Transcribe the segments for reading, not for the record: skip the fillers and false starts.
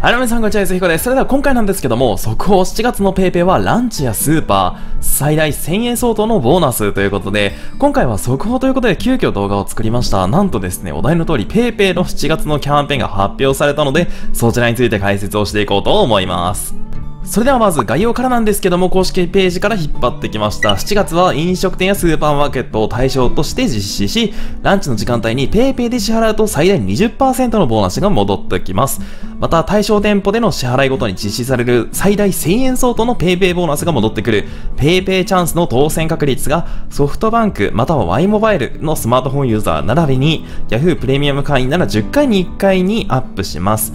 はい、皆さんこんにちは、ひこです。それでは今回なんですけども、速報7月の PayPay はランチやスーパー、最大1000円相当のボーナスということで、今回は速報ということで急遽動画を作りました。なんとですね、お題の通り PayPay の7月のキャンペーンが発表されたので、そちらについて解説をしていこうと思います。それではまず概要からなんですけども、公式ページから引っ張ってきました。7月は飲食店やスーパーマーケットを対象として実施し、ランチの時間帯に PayPay で支払うと最大 20% のボーナスが戻ってきます。また、対象店舗での支払いごとに実施される最大1000円相当の PayPay ボーナスが戻ってくる PayPay チャンスの当選確率がソフトバンクまたは Y モバイルのスマートフォンユーザー並びに Yahoo プレミアム会員なら10回に1回にアップします。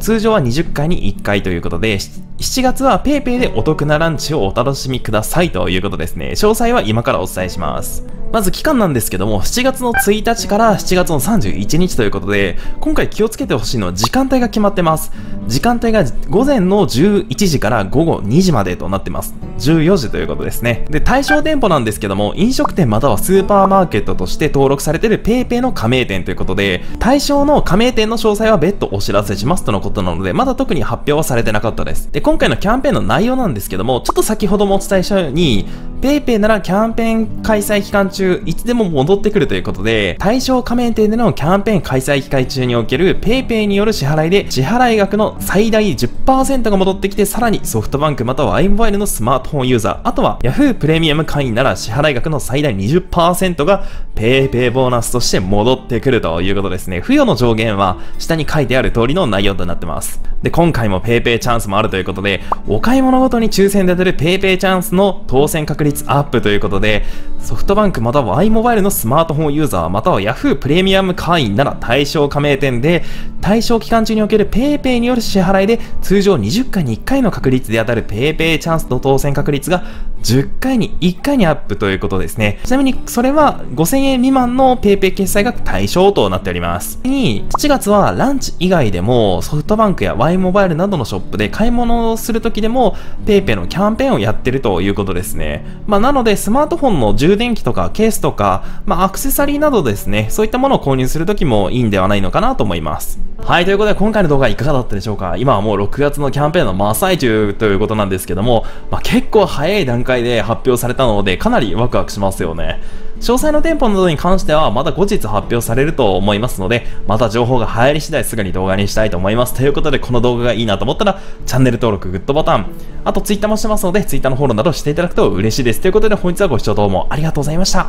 通常は20回に1回ということで、7月は PayPay でお得なランチをお楽しみくださいということですね。詳細は今からお伝えします。まず期間なんですけども、7月の1日から7月の31日ということで、今回気をつけてほしいのは時間帯が決まってます。時間帯が午前の11時から午後2時までとなってます。14時ということですね。で、対象店舗なんですけども、飲食店またはスーパーマーケットとして登録されている PayPay の加盟店ということで、対象の加盟店の詳細は別途お知らせしますとのことなので、まだ特に発表はされてなかったです。で、今回のキャンペーンの内容なんですけども、ちょっと先ほどもお伝えしたように、PayPay ならキャンペーン開催期間中、いつでも戻ってくるということで、対象加盟店でのキャンペーン開催期間中における PayPay による支払いで、支払い額の最大 10% が戻ってきて、さらにソフトバンクまたは iMobile のスマートフォンユーザー、あとは Yahoo プレミアム会員なら支払い額の最大 20% が PayPay ボーナスとして戻ってくるということですね。付与の上限は下に書いてある通りの内容となってます。で、今回も PayPay チャンスもあるということで、お買い物ごとに抽選で当たる PayPay チャンスの当選確率アップということで、ソフトバンクまたは i モバイルのスマートフォンユーザーまたは Yahoo プレミアム会員なら対象加盟店で対象期間中における PayPay による支払いで通常20回に1回の確率で当たる PayPay チャンスの当選確率が10回に1回にアップということですね。ちなみにそれは5000円未満の PayPay 決済が対象となっております。7月はランチ以外でもソフトバンクや y モバイルなどのショップで買い物をするときでも PayPay のキャンペーンをやってるということですね。まあなので、スマートフォンの充電器とかケースとか、アクセサリーなどですね、そういったものを購入するときもいいんではないのかなと思います。はい、ということで今回の動画いかがだったでしょうか。今はもう6月のキャンペーンの真っ最中ということなんですけども、結構早い段階で発表されたので、かなりワクワクしますよね。詳細の店舗などに関してはまだ後日発表されると思いますので、また情報が入り次第すぐに動画にしたいと思います。ということで、この動画がいいなと思ったら、チャンネル登録、グッドボタン、あとツイッターもしてますので、ツイッターのフォローなどしていただくと嬉しいです。ということで、本日はご視聴どうもありがとうございました。